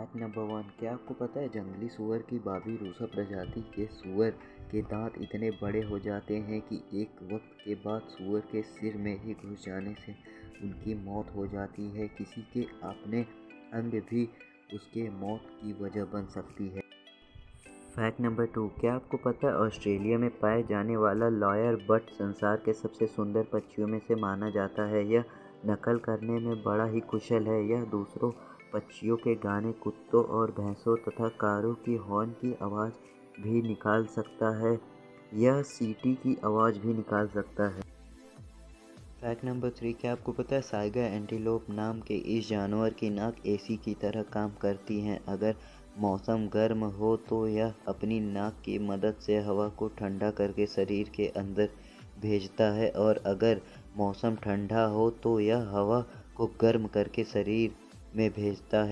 Fact number 1, क्या आपको पता है जंगली सूअर की बाबी रूसा प्रजाति के सूअर के दांत इतने बड़े हो जाते हैं कि एक वक्त के बाद सूअर के सिर में ही घुस जाने से उनकी मौत हो जाती है। किसी के अपने अंग भी उसके मौत की वजह बन सकती है। फैक्ट नंबर 2, क्या आपको पता है ऑस्ट्रेलिया में पाया जाने वाला लॉयर बर्ड संसार के सबसे सुंदर पक्षियों में से माना जाता है। यह नकल करने में बड़ा ही कुशल है। यह दूसरों पक्षियों के गाने, कुत्तों और भैंसों तथा कारों की हॉर्न की आवाज़ भी निकाल सकता है। यह सीटी की आवाज़ भी निकाल सकता है। फैक्ट नंबर 3, क्या आपको पता है साइगा एंटीलोप नाम के इस जानवर की नाक एसी की तरह काम करती है। अगर मौसम गर्म हो तो यह अपनी नाक की मदद से हवा को ठंडा करके शरीर के अंदर भेजता है, और अगर मौसम ठंडा हो तो यह हवा को गर्म करके शरीर में भेजता है।